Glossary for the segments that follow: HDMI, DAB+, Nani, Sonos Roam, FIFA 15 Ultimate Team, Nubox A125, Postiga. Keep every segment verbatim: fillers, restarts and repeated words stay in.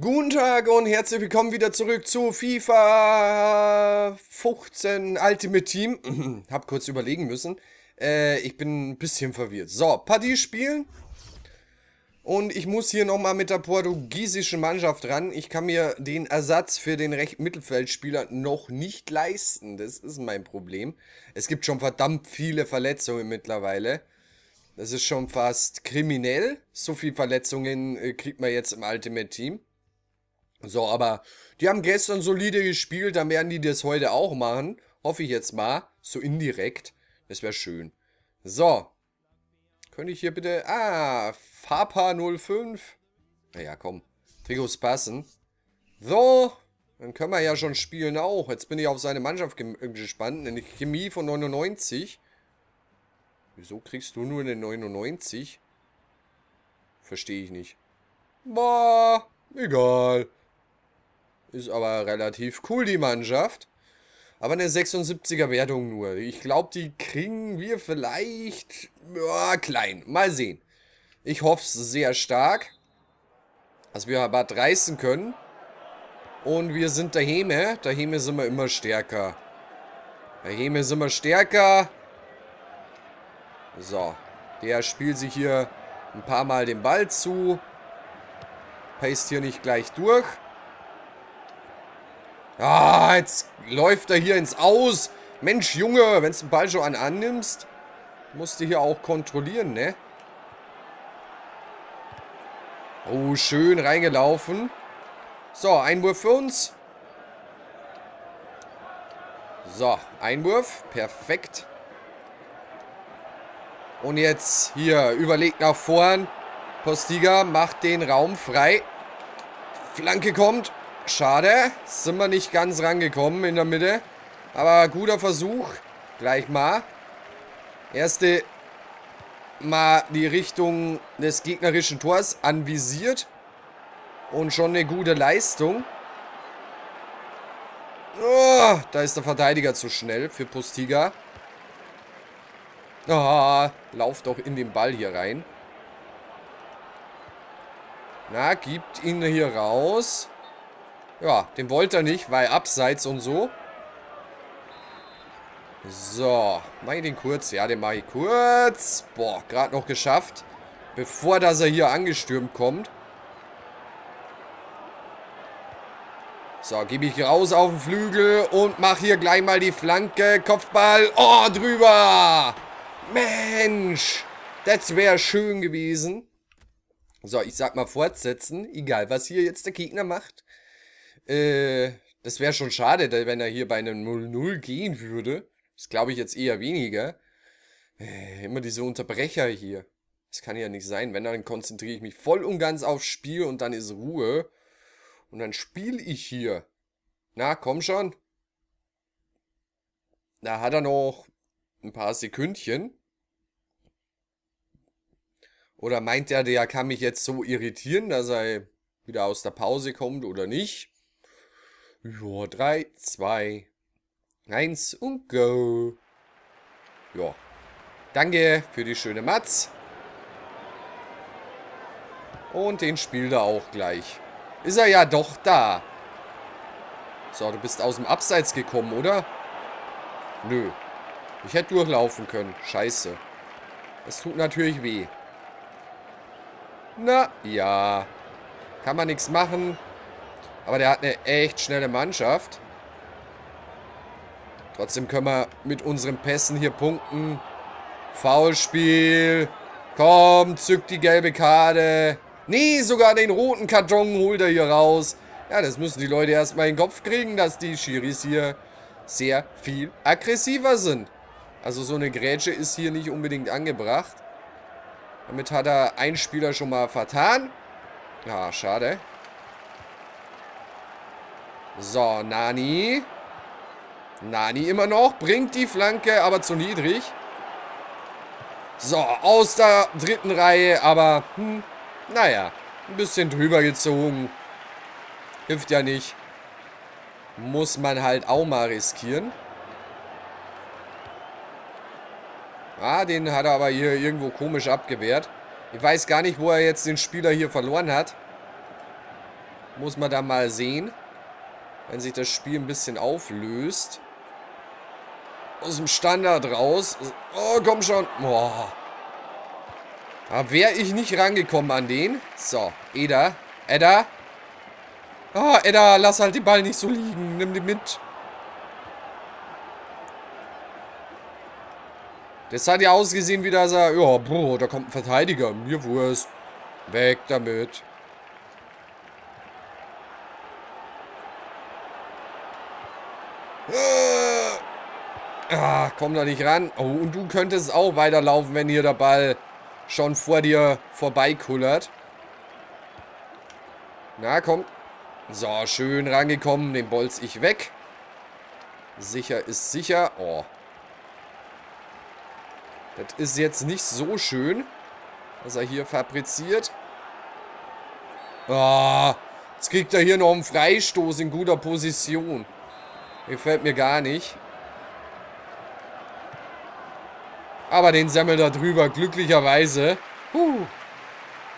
Guten Tag und herzlich willkommen wieder zurück zu FIFA fünfzehn Ultimate Team. Hab kurz überlegen müssen. Äh, ich bin ein bisschen verwirrt. So, Partie spielen. Und ich muss hier nochmal mit der portugiesischen Mannschaft ran. Ich kann mir den Ersatz für den rechten Mittelfeldspieler noch nicht leisten. Das ist mein Problem. Es gibt schon verdammt viele Verletzungen mittlerweile. Das ist schon fast kriminell. So viele Verletzungen kriegt man jetzt im Ultimate Team. So, aber die haben gestern solide gespielt, dann werden die das heute auch machen. Hoffe ich jetzt mal, so indirekt. Das wäre schön. So, könnte ich hier bitte... Ah, Fapa null fünf. Naja, komm, Trikots passen. So, dann können wir ja schon spielen auch. Jetzt bin ich auf seine Mannschaft gespannt. Eine Chemie von neunundneunzig. Wieso kriegst du nur eine neunundneunzig? Verstehe ich nicht. Boah, egal. Ist aber relativ cool, die Mannschaft. Aber eine sechsundsiebziger Wertung nur. Ich glaube, die kriegen wir vielleicht... Ja, klein. Mal sehen. Ich hoffe es sehr stark, dass wir aber reißen können. Und wir sind daheim. Daheim sind wir immer stärker. Daheim sind wir stärker. So, der spielt sich hier ein paar Mal den Ball zu. Passt hier nicht gleich durch. Ah, jetzt läuft er hier ins Aus. Mensch, Junge, wenn du den Ball schon annimmst, musst du hier auch kontrollieren, ne? Oh, schön reingelaufen. So, Einwurf für uns. So, Einwurf, perfekt. Und jetzt hier, überlegt nach vorn. Postiga macht den Raum frei. Flanke kommt. Schade, sind wir nicht ganz rangekommen in der Mitte. Aber guter Versuch. Gleich mal. Erste mal die Richtung des gegnerischen Tors anvisiert. Und schon eine gute Leistung. Oh, da ist der Verteidiger zu schnell für Postiga. Ah, oh, lauf doch in den Ball hier rein. Na, gibt ihn hier raus. Ja, den wollte er nicht, weil abseits und so. So, mach ich den kurz. Ja, den mache ich kurz. Boah, gerade noch geschafft. Bevor, dass er hier angestürmt kommt. So, gebe ich raus auf den Flügel und mache hier gleich mal die Flanke. Kopfball. Oh, drüber. Mensch, das wäre schön gewesen. So, ich sag mal fortsetzen, egal was hier jetzt der Gegner macht. Äh, das wäre schon schade, wenn er hier bei einem null null gehen würde. Das glaube ich jetzt eher weniger. Äh, immer diese Unterbrecher hier. Das kann ja nicht sein. Wenn, dann konzentriere ich mich voll und ganz aufs Spiel und dann ist Ruhe. Und dann spiele ich hier. Na, komm schon. Da hat er noch... ein paar Sekündchen. Oder meint er, der kann mich jetzt so irritieren, dass er wieder aus der Pause kommt oder nicht? Ja, drei, zwei, eins und go. Ja. Danke für die schöne Matz. Und den spielt er auch gleich. Ist er ja doch da. So, du bist aus dem Abseits gekommen, oder? Nö. Ich hätte durchlaufen können. Scheiße. Es tut natürlich weh. Na, ja. Kann man nichts machen. Aber der hat eine echt schnelle Mannschaft. Trotzdem können wir mit unseren Pässen hier punkten. Foulspiel. Komm, zückt die gelbe Karte. Nee, sogar den roten Karton holt er hier raus. Ja, das müssen die Leute erstmal in den Kopf kriegen, dass die Schiris hier sehr viel aggressiver sind. Also so eine Grätsche ist hier nicht unbedingt angebracht. Damit hat er einen Spieler schon mal vertan. Ah, schade. So, Nani. Nani immer noch. Bringt die Flanke, aber zu niedrig. So, aus der dritten Reihe, aber hm, naja, ein bisschen drüber gezogen. Hilft ja nicht. Muss man halt auch mal riskieren. Ah, den hat er aber hier irgendwo komisch abgewehrt. Ich weiß gar nicht, wo er jetzt den Spieler hier verloren hat. Muss man dann mal sehen, wenn sich das Spiel ein bisschen auflöst. Aus dem Standard raus. Oh, komm schon. Boah. Da wäre ich nicht rangekommen an den. So, Eda. Edda. Ah, Edda, lass halt den Ball nicht so liegen. Nimm den mit. Das hat ja ausgesehen, wie dass er... Ja, boah, da kommt ein Verteidiger. Mir Wurst. Weg damit. Ah, komm da nicht ran. Oh, und du könntest auch weiterlaufen, wenn hier der Ball schon vor dir vorbeikullert. Na, komm. So, schön rangekommen. Den bolz ich weg. Sicher ist sicher. Oh. Das ist jetzt nicht so schön, was er hier fabriziert. Ah, jetzt kriegt er hier noch einen Freistoß in guter Position. Gefällt mir gar nicht. Aber den Semmel da drüber, glücklicherweise. Huh.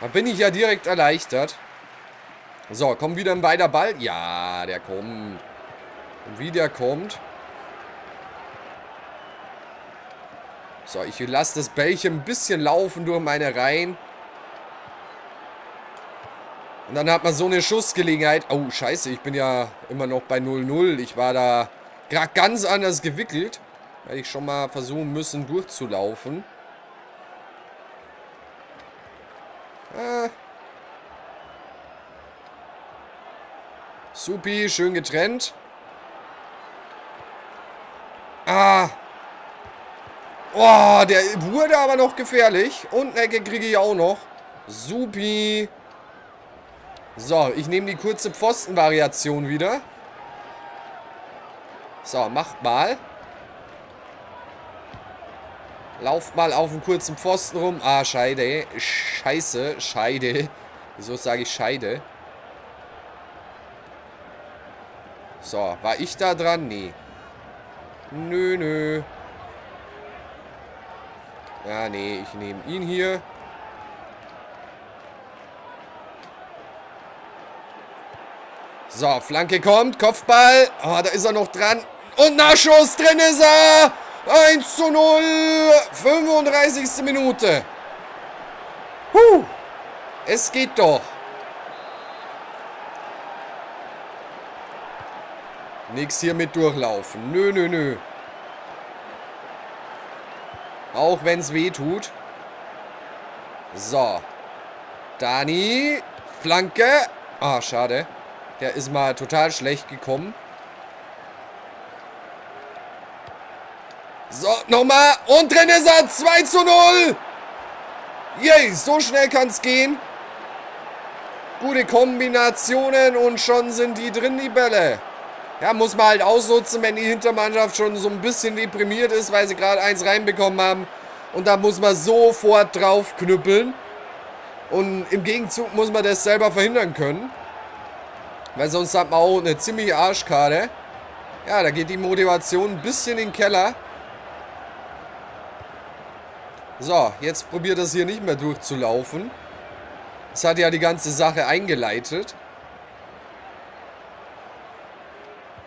Da bin ich ja direkt erleichtert. So, kommt wieder ein weiter Ball. Ja, der kommt. Und wie der kommt. So, ich lasse das Bällchen ein bisschen laufen durch meine Reihen. Und dann hat man so eine Schussgelegenheit. Oh, scheiße, ich bin ja immer noch bei null null. Ich war da gerade ganz anders gewickelt. Hätte ich schon mal versuchen müssen, durchzulaufen. Ah. Supi, schön getrennt. Ah. Oh, der wurde aber noch gefährlich. Und eine Ecke kriege ich auch noch. Supi. So, ich nehme die kurze Pfostenvariation wieder. So, macht mal. Lauft mal auf dem kurzen Pfosten rum. Ah, Scheide. Scheiße, Scheide. Wieso sage ich Scheide? So, war ich da dran? Nee. Nö, nö. Ja, nee, ich nehme ihn hier. So, Flanke kommt, Kopfball. Ah, da ist er noch dran. Und Nachschuss, drin ist er. eins zu null, fünfunddreißigste Minute. Huh, es geht doch. Nix hier mit durchlaufen. Nö, nö, nö. Auch wenn es weh tut. So. Dani. Flanke. Ah, schade. Der ist mal total schlecht gekommen. So, nochmal. Und drin ist er. zwei zu null. Yay, so schnell kann es gehen. Gute Kombinationen und schon sind die drin, die Bälle. Ja, muss man halt ausnutzen, wenn die Hintermannschaft schon so ein bisschen deprimiert ist, weil sie gerade eins reinbekommen haben. Und da muss man sofort drauf knüppeln. Und im Gegenzug muss man das selber verhindern können. Weil sonst hat man auch eine ziemliche Arschkarte. Ja, da geht die Motivation ein bisschen in den Keller. So, jetzt probiert das hier nicht mehr durchzulaufen. Das hat ja die ganze Sache eingeleitet.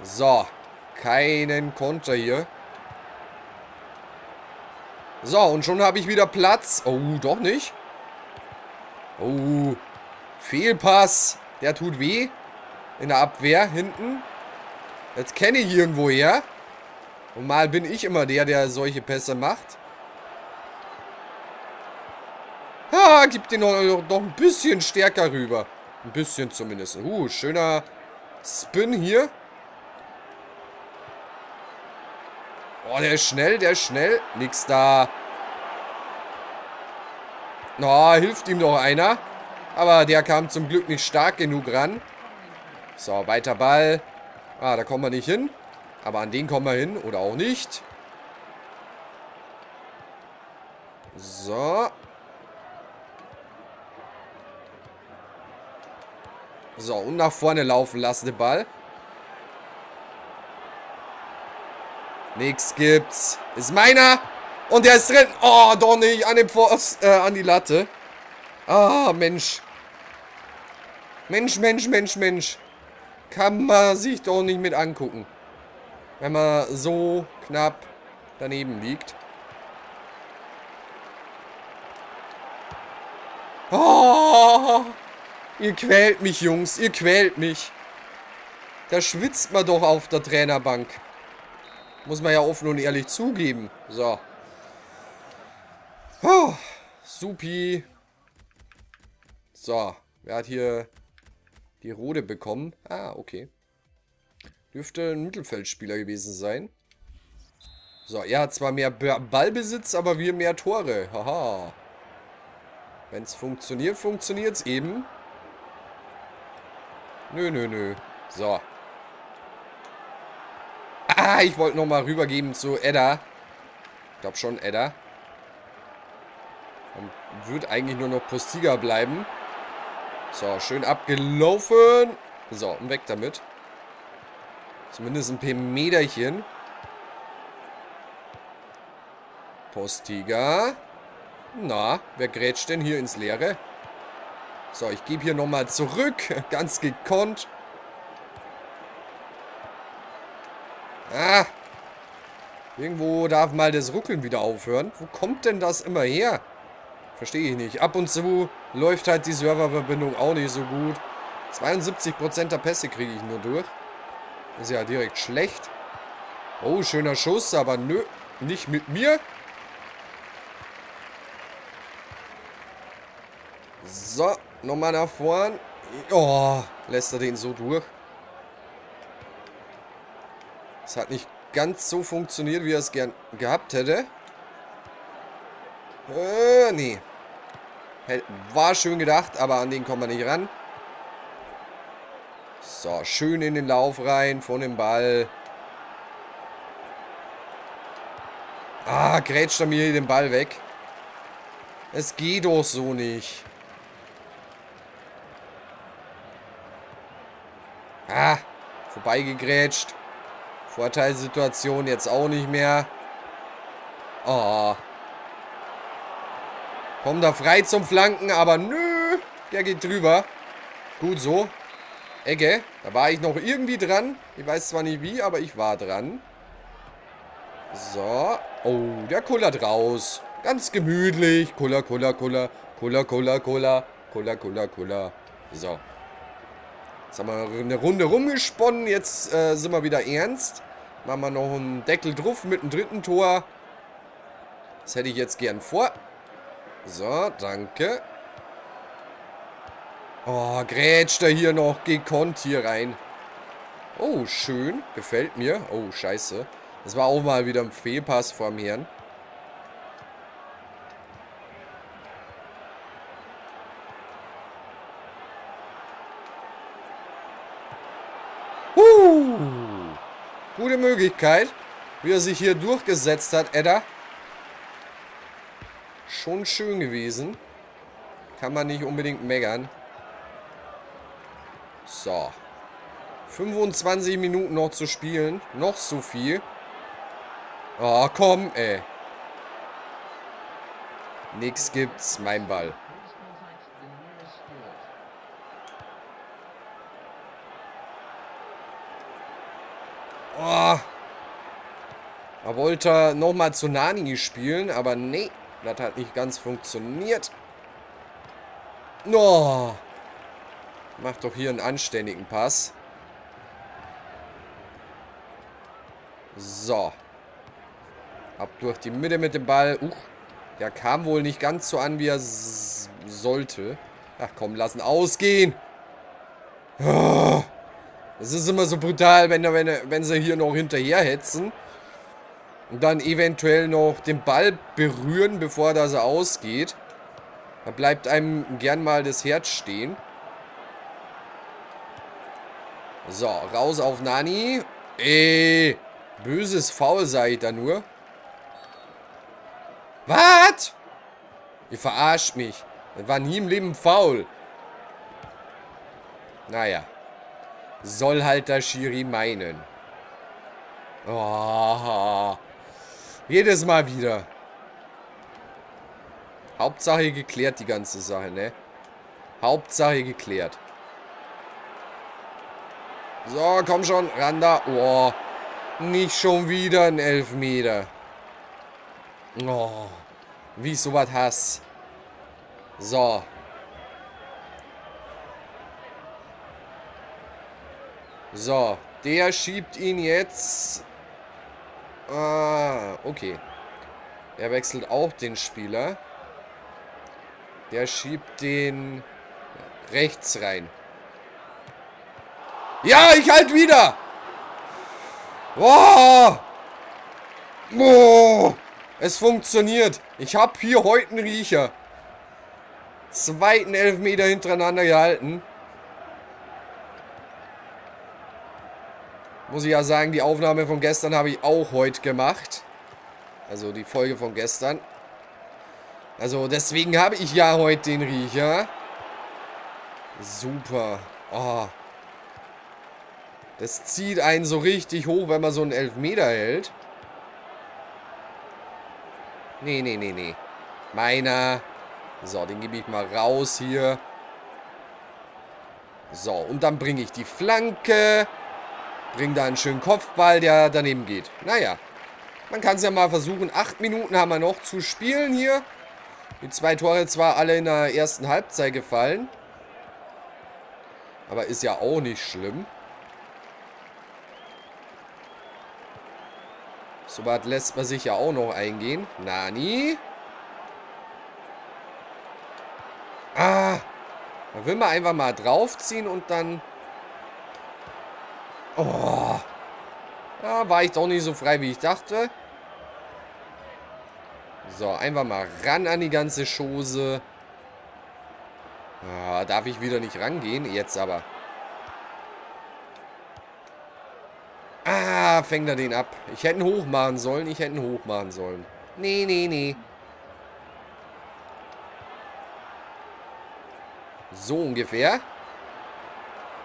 So, keinen Konter hier. So, und schon habe ich wieder Platz. Oh, doch nicht. Oh, Fehlpass. Der tut weh. In der Abwehr, hinten. Jetzt kenne ich irgendwo her. Und mal bin ich immer der, der solche Pässe macht. Ha, gibt den noch, noch ein bisschen stärker rüber. Ein bisschen zumindest. Uh, schöner Spin hier. Oh, der ist schnell, der ist schnell. Nix da. Na, oh, hilft ihm noch einer. Aber der kam zum Glück nicht stark genug ran. So, weiter Ball. Ah, da kommen wir nicht hin. Aber an den kommen wir hin. Oder auch nicht. So. So, und nach vorne laufen lassen, den Ball. Nix gibt's. Ist meiner. Und der ist drin. Oh, doch nicht. An den Pfosten, äh, an die Latte. Ah, Mensch. Mensch, Mensch, Mensch, Mensch. Kann man sich doch nicht mit angucken. Wenn man so knapp daneben liegt. Oh, ihr quält mich, Jungs. Ihr quält mich. Da schwitzt man doch auf der Trainerbank. Muss man ja offen und ehrlich zugeben. So. Oh, supi. So. Wer hat hier die Rode bekommen? Ah, okay. Dürfte ein Mittelfeldspieler gewesen sein. So, er hat zwar mehr Ballbesitz, aber wir mehr Tore. Haha. Wenn es funktioniert, funktioniert es eben. Nö, nö, nö. So. Ah, ich wollte nochmal rübergeben zu Edda. Ich glaube schon Edda. Dann wird eigentlich nur noch Postiga bleiben. So, schön abgelaufen. So, und weg damit. Zumindest ein paar Meterchen. Postiga. Na, wer grätscht denn hier ins Leere? So, ich gebe hier nochmal zurück. Ganz gekonnt. Ah. Irgendwo darf mal das Ruckeln wieder aufhören. Wo kommt denn das immer her? Verstehe ich nicht. Ab und zu läuft halt die Serververbindung auch nicht so gut. zweiundsiebzig Prozent der Pässe kriege ich nur durch. Ist ja direkt schlecht. Oh, schöner Schuss, aber nö, nicht mit mir. So, nochmal nach vorn. Oh, lässt er den so durch. Es hat nicht ganz so funktioniert, wie er es gern gehabt hätte. Äh, nee. War schön gedacht, aber an den kommt man nicht ran. So, schön in den Lauf rein von dem Ball. Ah, grätscht er mir den Ball weg. Es geht doch so nicht. Ah, vorbeigegrätscht. Vorteilssituation jetzt auch nicht mehr. Oh. Kommt da frei zum Flanken, aber nö, der geht drüber. Gut so. Ecke, da war ich noch irgendwie dran. Ich weiß zwar nicht wie, aber ich war dran. So. Oh, der kullert raus. Ganz gemütlich. Kuller, kuller, kuller. Kuller, kuller, kuller. Kuller, kuller, kuller. So. Jetzt haben wir eine Runde rumgesponnen. Jetzt äh, sind wir wieder ernst. Machen wir noch einen Deckel drauf mit dem dritten Tor. Das hätte ich jetzt gern vor. So, danke. Oh, grätscht er hier noch gekonnt hier rein. Oh, schön. Gefällt mir. Oh, scheiße. Das war auch mal wieder ein Fehlpass vom Herrn. Uh, gute Möglichkeit, wie er sich hier durchgesetzt hat, Edda. Schon schön gewesen. Kann man nicht unbedingt meckern. So. fünfundzwanzig Minuten noch zu spielen. Noch so viel. Oh, komm, ey. Nix gibt's, mein Ball. Oh. Da wollte er nochmal zu Nani spielen, aber nee. Das hat nicht ganz funktioniert. No. Macht doch hier einen anständigen Pass. So. Ab durch die Mitte mit dem Ball. Uch. Der kam wohl nicht ganz so an, wie er sollte. Ach komm, lassen ausgehen. Oh. Es ist immer so brutal, wenn, wenn, wenn sie hier noch hinterherhetzen. Und dann eventuell noch den Ball berühren, bevor das ausgeht. Da bleibt einem gern mal das Herz stehen. So, raus auf Nani. Ey, böses Foul, sage ich da nur. Was? Ihr verarscht mich. Das war nie im Leben faul. Naja. Soll halt der Schiri meinen. Oh. Jedes Mal wieder. Hauptsache geklärt die ganze Sache, ne? Hauptsache geklärt. So, komm schon. Ran da. Oh, nicht schon wieder ein Elfmeter. Oh, wie ich sowas hasse. So. So, der schiebt ihn jetzt. Ah, okay. Er wechselt auch den Spieler. Der schiebt den rechts rein. Ja, ich halt wieder. Oh. Oh. Es funktioniert. Ich habe hier heute einen Riecher. Zweiten Elfmeter hintereinander gehalten. Muss ich ja sagen, die Aufnahme von gestern habe ich auch heute gemacht. Also die Folge von gestern. Also deswegen habe ich ja heute den Riecher. Super. Oh. Das zieht einen so richtig hoch, wenn man so einen Elfmeter hält. Nee, nee, nee, nee. Meiner. So, den gebe ich mal raus hier. So, und dann bringe ich die Flanke. Bring da einen schönen Kopfball, der daneben geht. Naja, man kann es ja mal versuchen. Acht Minuten haben wir noch zu spielen hier. Die zwei Tore zwar alle in der ersten Halbzeit gefallen. Aber ist ja auch nicht schlimm. So was lässt man sich ja auch noch eingehen. Nani. Ah. Da will man einfach mal draufziehen und dann... Oh. Da war ich doch nicht so frei, wie ich dachte. So, einfach mal ran an die ganze Chose. Ah, darf ich wieder nicht rangehen? Jetzt aber. Ah, fängt er den ab. Ich hätte ihn hoch machen sollen. Ich hätte ihn hoch machen sollen. Nee, nee, nee. So ungefähr.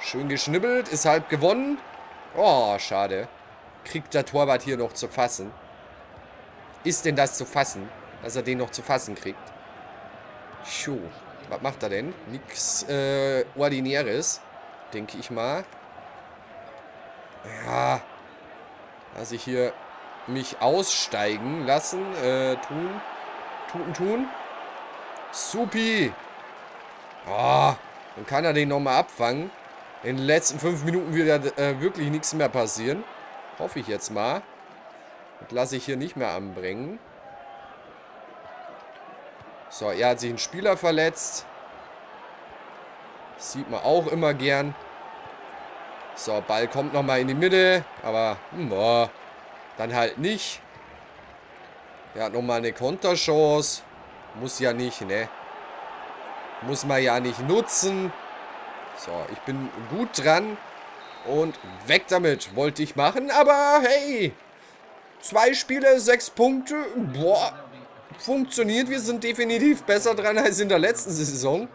Schön geschnibbelt. Ist halb gewonnen. Oh, schade. Kriegt der Torwart hier noch zu fassen? Ist denn das zu fassen? Dass er den noch zu fassen kriegt? Schuh. Was macht er denn? Nix äh, Ordinäres. Denke ich mal. Ja. Dass ich hier mich aussteigen lassen. Äh, tun. Tuten, tun. Supi. Oh. Dann kann er den nochmal abfangen. In den letzten fünf Minuten wird ja äh, wirklich nichts mehr passieren. Hoffe ich jetzt mal. Das lasse ich hier nicht mehr anbringen. So, er hat sich einen Spieler verletzt. Das sieht man auch immer gern. So, Ball kommt nochmal in die Mitte. Aber, boah, dann halt nicht. Er hat nochmal eine Konterchance. Muss ja nicht, ne? Muss man ja nicht nutzen. So, ich bin gut dran. Und weg damit. Wollte ich machen, aber hey... Zwei Spiele, sechs Punkte. Boah, funktioniert. Wir sind definitiv besser dran als in der letzten Saison.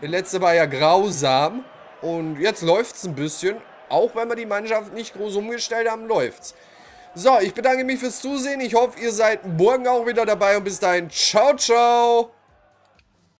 Die letzte war ja grausam. Und jetzt läuft es ein bisschen. Auch wenn wir die Mannschaft nicht groß umgestellt haben, läuft's. So, ich bedanke mich fürs Zusehen. Ich hoffe, ihr seid morgen auch wieder dabei. Und bis dahin, ciao, ciao.